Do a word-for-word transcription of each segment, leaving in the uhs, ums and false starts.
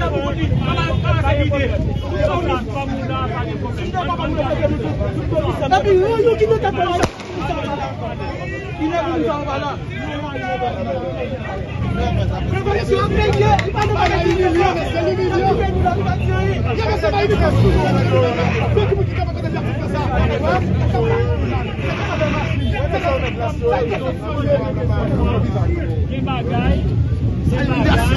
devant D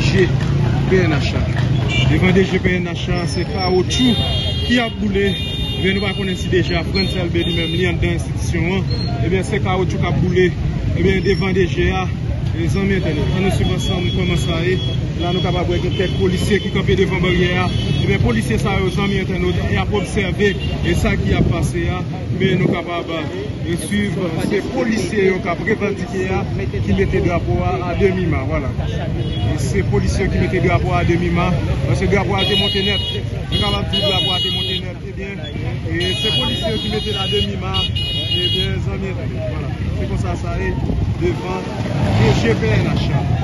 G P N H A. Devant D G P N H A, c'est Kaoutchou qui a boulé. Mais nous ne connaissons pas déjà Franz Albert lui-même, lien dans l'institution. Et bien, c'est Kaoutchou qui a boulé. Et bien, devant D G A, les amis, nous, nous sommes ensemble, nous commençons à aller. Là, nous sommes capables de voir quelques policiers qui campaient devant barrière. Et bien, les policiers, ça, les amis, ils ont observé et ça qui a passé. Mais nous sommes capables de suivre ces policiers qui ont revendiqué, qui mettaient le drapeau à demi-mât. Voilà. Et ces policiers qui mettaient le drapeau à demi-mât, parce que le drapeau a été monté net. Nous sommes capables de dire que le drapeau a été monté net. Et bien, et ces policiers qui mettaient à demi-mât, et bien, les amis, voilà. C'est comme ça, ça est devant les G P N H.